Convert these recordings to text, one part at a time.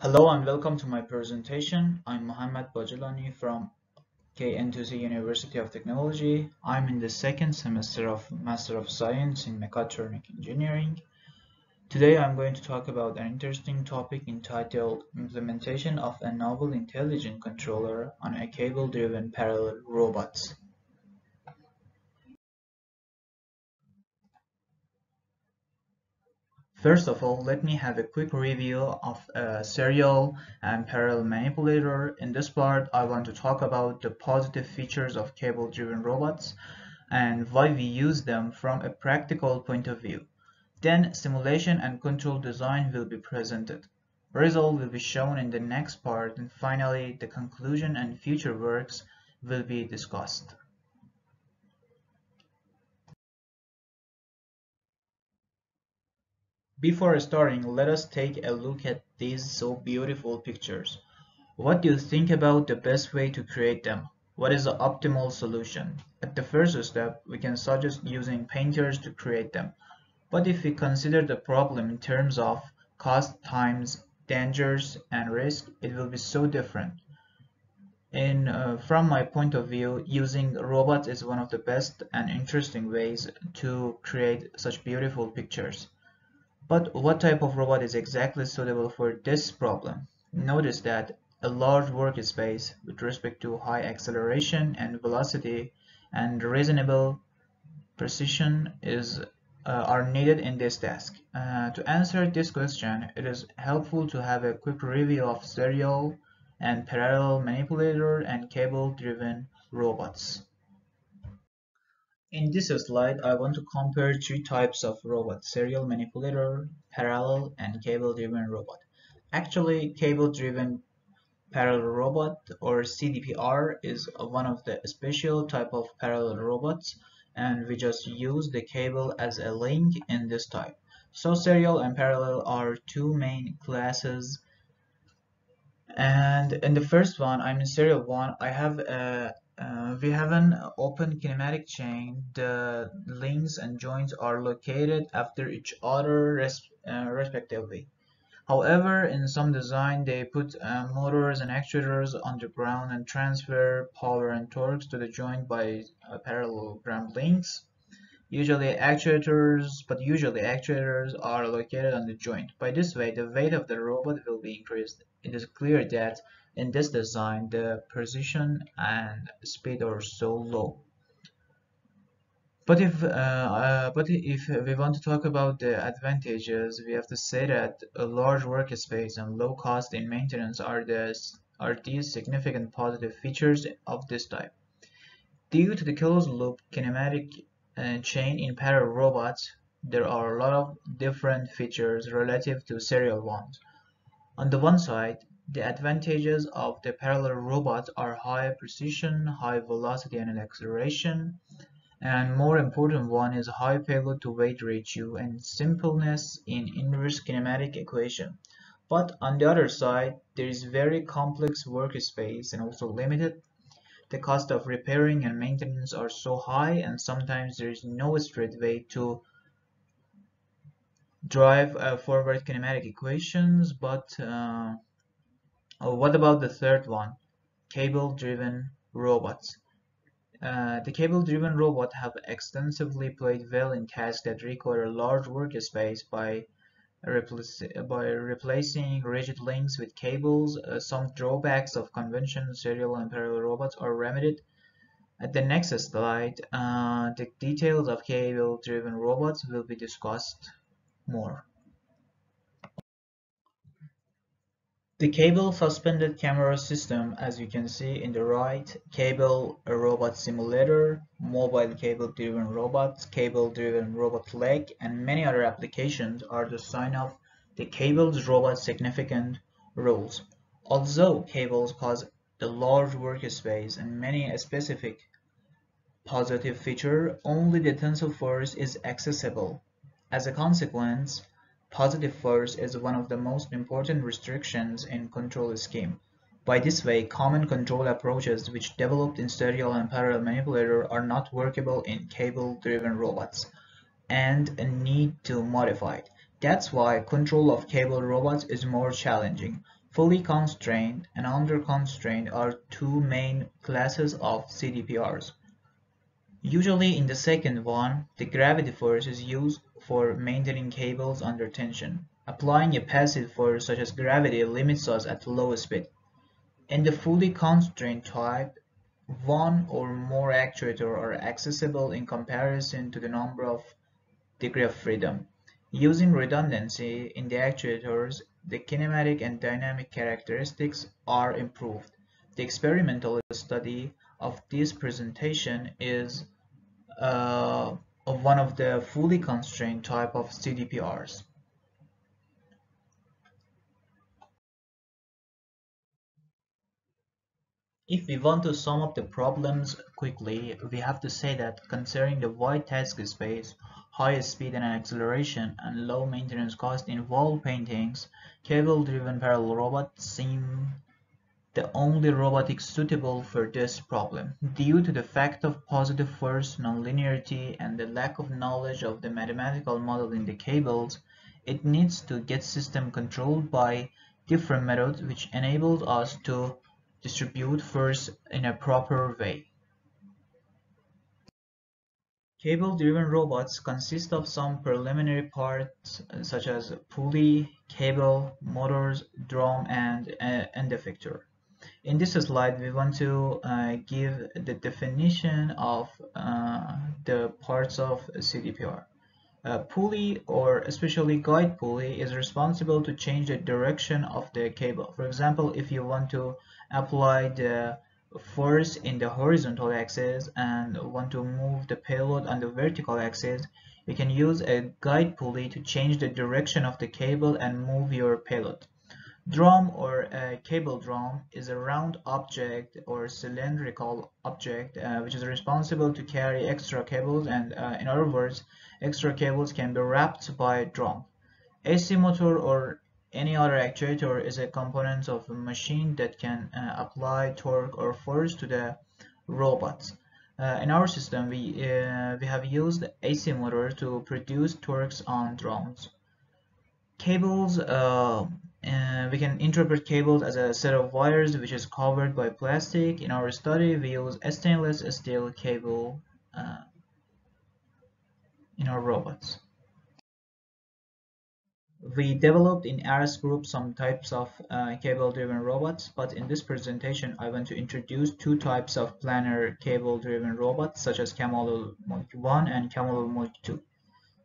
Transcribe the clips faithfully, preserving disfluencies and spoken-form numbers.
Hello and welcome to my presentation. I'm Mohammad Bajelani from K N Toosi University of Technology. I'm in the second semester of Master of Science in Mechatronic Engineering. Today I'm going to talk about an interesting topic entitled Implementation of a Novel Intelligent Controller on a Cable-Driven Parallel Robots. First of all, let me have a quick review of a serial and parallel manipulator. In this part, I want to talk about the positive features of cable-driven robots and why we use them from a practical point of view. Then, simulation and control design will be presented. Results will be shown in the next part, and finally, the conclusion and future works will be discussed. Before starting, let us take a look at these so beautiful pictures. What do you think about the best way to create them? What is the optimal solution? At the first step, we can suggest using painters to create them. But if we consider the problem in terms of cost, times, dangers, and risk, it will be so different. In, uh, from my point of view, using robots is one of the best and interesting ways to create such beautiful pictures. But what type of robot is exactly suitable for this problem? Notice that a large workspace with respect to high acceleration and velocity and reasonable precision is, uh, are needed in this task. Uh, to answer this question, it is helpful to have a quick review of serial and parallel manipulator and cable-driven robots. In this slide, I want to compare three types of robots: serial manipulator, parallel, and cable-driven robot. Actually, cable-driven parallel robot or C D P R is one of the special type of parallel robots, and we just use the cable as a link in this type. So serial and parallel are two main classes. And in the first one, I'm in serial one, I have a Uh, we have an open kinematic chain. The links and joints are located after each other res uh, respectively. However, in some design, they put uh, motors and actuators on the ground and transfer power and torques to the joint by uh, parallel ground links. Usually actuators, but usually actuators are located on the joint. By this way, the weight of the robot will be increased. It is clear that in this design, the precision and speed are so low. But if, uh, uh, but if we want to talk about the advantages, we have to say that a large workspace and low cost in maintenance are, the, are these significant positive features of this type. Due to the closed-loop kinematic uh, chain in parallel robots, there are a lot of different features relative to serial ones. On the one side, the advantages of the parallel robots are high precision, high velocity and acceleration, and more important one is high payload to weight ratio and simpleness in inverse kinematic equation. But on the other side, there is very complex workspace and also limited. The cost of repairing and maintenance are so high, and sometimes there is no straight way to drive uh, forward kinematic equations, but uh, Oh, what about the third one, cable-driven robots? Uh, the cable-driven robots have extensively played well in tasks that require a large workspace by, repl by replacing rigid links with cables. Uh, some drawbacks of conventional serial and parallel robots are remedied. At the next slide, uh, the details of cable-driven robots will be discussed more. The cable suspended camera system, as you can see in the right, cable robot simulator, mobile cable-driven robots, cable-driven robot leg, and many other applications are the sign of the cable's robot's significant roles. Although cables cause a large workspace and many specific positive features, only the tensile force is accessible. As a consequence, positive force is one of the most important restrictions in control scheme. By this way, common control approaches which developed in serial and parallel manipulator are not workable in cable-driven robots and need to modify it. That's why control of cable robots is more challenging. Fully constrained and under constrained are two main classes of C D P Rs. Usually in the second one, the gravity force is used for maintaining cables under tension. Applying a passive force such as gravity limits us at low speed. In the fully constrained type, one or more actuators are accessible in comparison to the number of degrees of freedom. Using redundancy in the actuators, the kinetic and dynamic characteristics are improved. The experimental study of this presentation is uh, of one of the fully constrained type of C D P Rs. If we want to sum up the problems quickly, we have to say that considering the wide task space, high speed and acceleration, and low maintenance cost in wall paintings, cable-driven parallel robots seem the only robotics suitable for this problem, due to the fact of positive force nonlinearity and the lack of knowledge of the mathematical model in the cables. It needs to get system controlled by different methods which enables us to distribute force in a proper way. Cable-driven robots consist of some preliminary parts such as pulley, cable, motors, drum, and uh, end effector. In this slide, we want to uh, give the definition of uh, the parts of C D P R. A pulley, or especially guide pulley, is responsible to change the direction of the cable. For example, if you want to apply the force in the horizontal axis and want to move the payload on the vertical axis, you can use a guide pulley to change the direction of the cable and move your payload. Drum, or a cable drum, is a round object or cylindrical object uh, which is responsible to carry extra cables, and uh, in other words, extra cables can be wrapped by a drum. A C motor or any other actuator is a component of a machine that can uh, apply torque or force to the robot. Uh, in our system, we, uh, we have used A C motor to produce torques on drums. Cables. Uh, Uh, we can interpret cables as a set of wires which is covered by plastic. In our study, we use a stainless steel cable uh, in our robots. We developed in ARAS group some types of uh, cable-driven robots, but in this presentation, I want to introduce two types of planar cable-driven robots, such as Kamal-ol-Molk one and Kamal-ol-Molk two.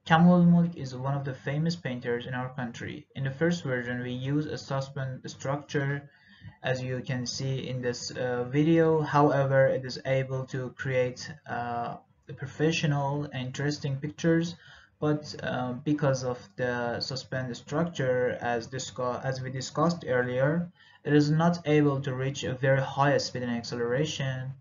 Kamal-ol-Molk is one of the famous painters in our country. In the first version, we use a suspend structure, as you can see in this uh, video. However, it is able to create uh, professional and interesting pictures, but uh, because of the suspend structure, as, as we discussed earlier, it is not able to reach a very high speed and acceleration.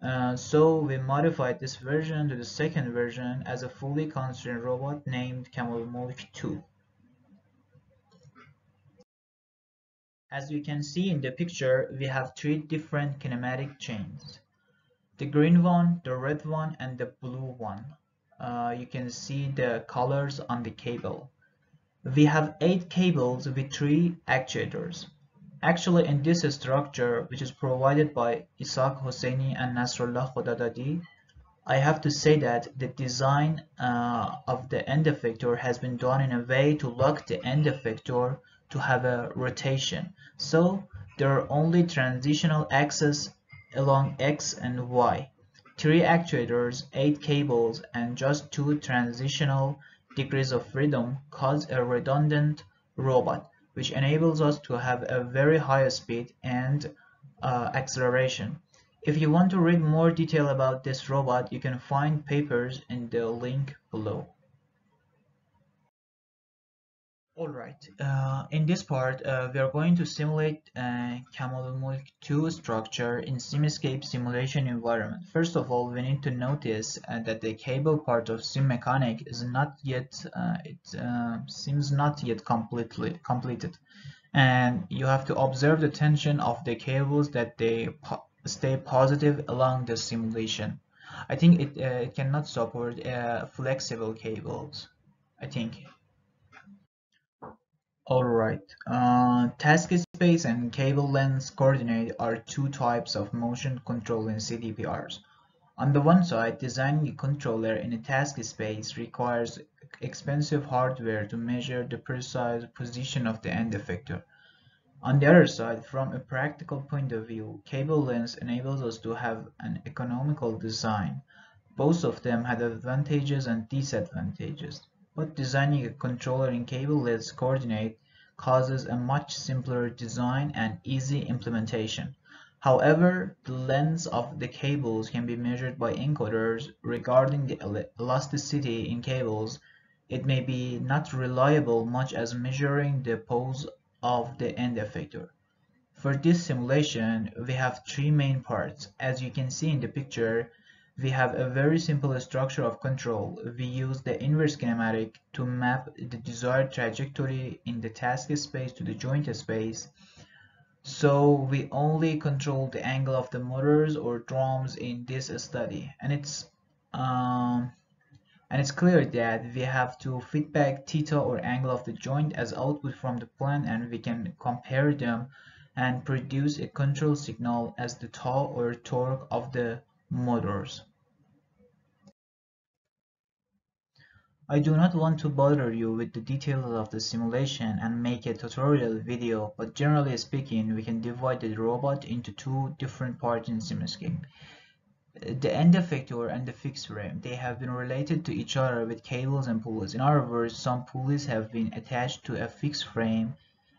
Uh, so we modified this version to the second version as a fully constrained robot named Kamal-ol-Molk two. As you can see in the picture, we have three different kinematic chains: the green one, the red one, and the blue one. Uh, you can see the colors on the cable. We have eight cables with three actuators. Actually, in this structure, which is provided by Isaac Hosseini and Nasrollah Khodadadi, I have to say that the design uh, of the end effector has been done in a way to lock the end effector to have a rotation. So there are only transitional axes along X and Y, three actuators, eight cables, and just two transitional degrees of freedom cause a redundant robot, which enables us to have a very high speed and uh, acceleration. If you want to read more detail about this robot, you can find papers in the link below. Alright, uh, in this part, uh, we are going to simulate uh, Kamal-ol-Molk two structure in Simscape simulation environment. First of all, we need to notice uh, that the cable part of SimMechanic is not yet, uh, it uh, seems not yet completely completed. And you have to observe the tension of the cables that they po stay positive along the simulation. I think it, uh, it cannot support uh, flexible cables, I think. Alright, uh, task space and cable length coordinate are two types of motion control in C D P Rs. On the one side, designing a controller in a task space requires expensive hardware to measure the precise position of the end effector. On the other side, from a practical point of view, cable length enables us to have an economical design. Both of them had advantages and disadvantages. But designing a controller in cable-length coordinate causes a much simpler design and easy implementation. However, the lengths of the cables can be measured by encoders. Regarding the elasticity in cables, it may be not reliable much as measuring the pose of the end effector. For this simulation, we have three main parts. As you can see in the picture, we have a very simple structure of control. We use the inverse kinematic to map the desired trajectory in the task space to the joint space. So we only control the angle of the motors or drums in this study. And it's um, and it's clear that we have to feed back theta or angle of the joint as output from the plan, and we can compare them and produce a control signal as the tau or torque of the motors. I do not want to bother you with the details of the simulation and make a tutorial video, but generally speaking, we can divide the robot into two different parts in Simscape. The end effector and the fixed frame, they have been related to each other with cables and pulleys. In other words, some pulleys have been attached to a fixed frame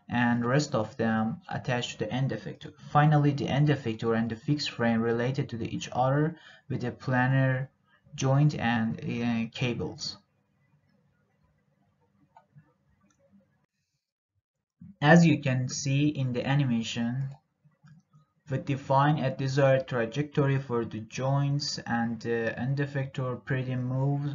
and rest of them attached to the end effector. Finally, the end effector and the fixed frame related to each other with a planar joint and uh, cables. As you can see in the animation, we define a desired trajectory for the joints and the end effector pretty moves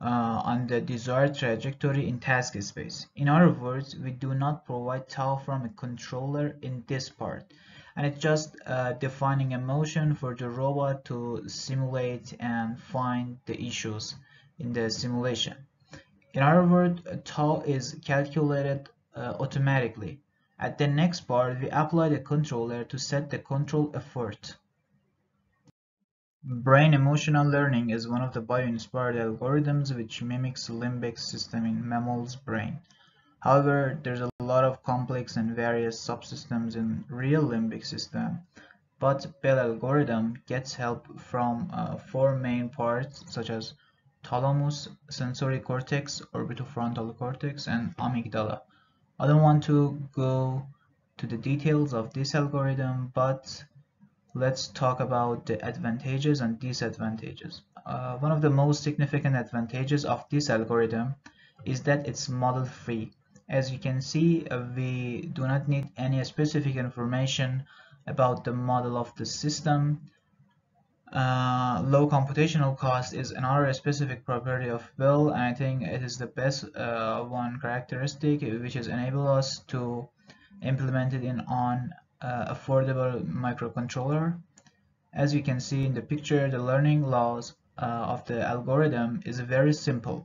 uh, on the desired trajectory in task space. In other words, we do not provide tau from a controller in this part, and it's just uh, defining a motion for the robot to simulate and find the issues in the simulation. In other words, tau is calculated Uh, automatically. At the next part, we apply the controller to set the control effort. Brain emotional learning is one of the bio-inspired algorithms which mimics the limbic system in mammals' brain. However, there's a lot of complex and various subsystems in real limbic system, but B E L algorithm gets help from uh, four main parts such as thalamus, sensory cortex, orbitofrontal cortex, and amygdala. I don't want to go to the details of this algorithm, but let's talk about the advantages and disadvantages. Uh, one of the most significant advantages of this algorithm is that it's model-free. As you can see, uh, we do not need any specific information about the model of the system. Uh, low computational cost is another specific property of B E L, and I think it is the best uh, one characteristic, which is enable us to implement it in on uh, affordable microcontroller. As you can see in the picture, the learning laws uh, of the algorithm is very simple,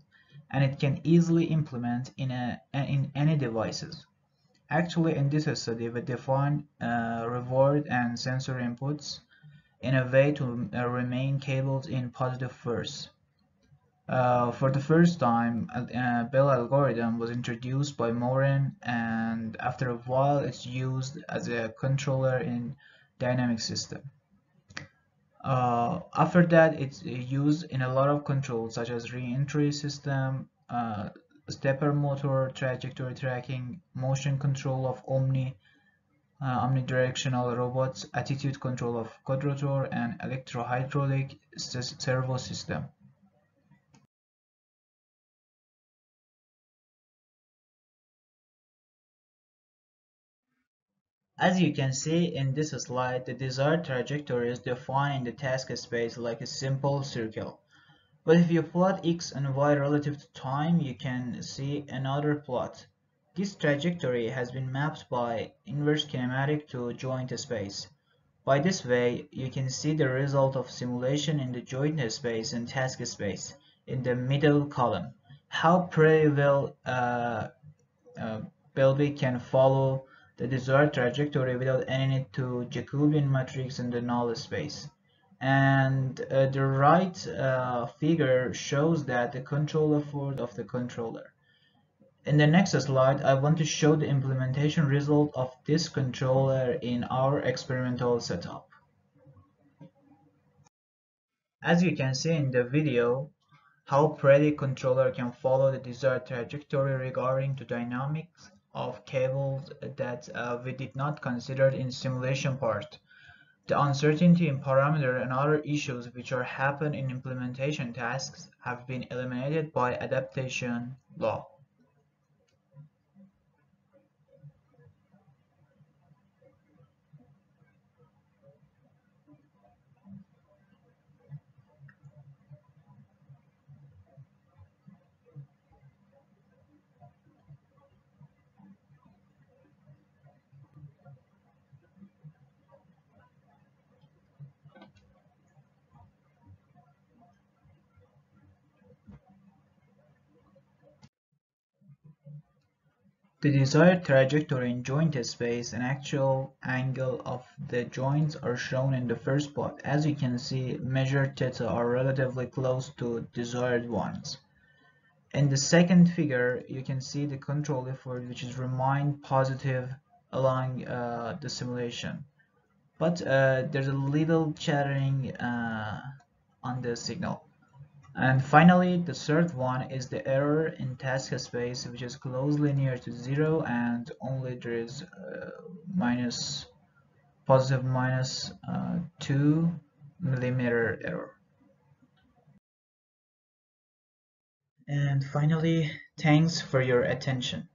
and it can easily implement in a in any devices. Actually, in this study, we define uh, reward and sensory inputs in a way to uh, remain cables in positive force. Uh, for the first time, uh, B E L algorithm was introduced by Morin, and after a while it's used as a controller in dynamic system. Uh, after that, it's used in a lot of controls such as re-entry system, uh, stepper motor, trajectory tracking, motion control of omni Uh, omnidirectional robots, attitude control of quadrature, and electrohydraulic servo system. As you can see in this slide, the desired trajectory is defined in the task space like a simple circle. But if you plot x and y relative to time, you can see another plot. This trajectory has been mapped by inverse kinematic to joint space. By this way, you can see the result of simulation in the joint space and task space in the middle column. How pretty well uh, uh, pelvic can follow the desired trajectory without any need to Jacobian matrix in the null space. And uh, the right uh, figure shows that the control effort of the controller. In the next slide, I want to show the implementation result of this controller in our experimental setup. As you can see in the video, how Predict controller can follow the desired trajectory regarding the dynamics of cables that uh, we did not consider in simulation part. The uncertainty in parameter and other issues which are happen in implementation tasks have been eliminated by adaptation law. The desired trajectory in joint space and actual angle of the joints are shown in the first plot. As you can see, measured theta are relatively close to desired ones. In the second figure, you can see the control effort, which is remained positive along uh, the simulation. But uh, there's a little chattering uh, on the signal. And finally, the third one is the error in task space, which is closely near to zero, and only there is uh, minus positive minus uh, two millimeter error. And finally, thanks for your attention.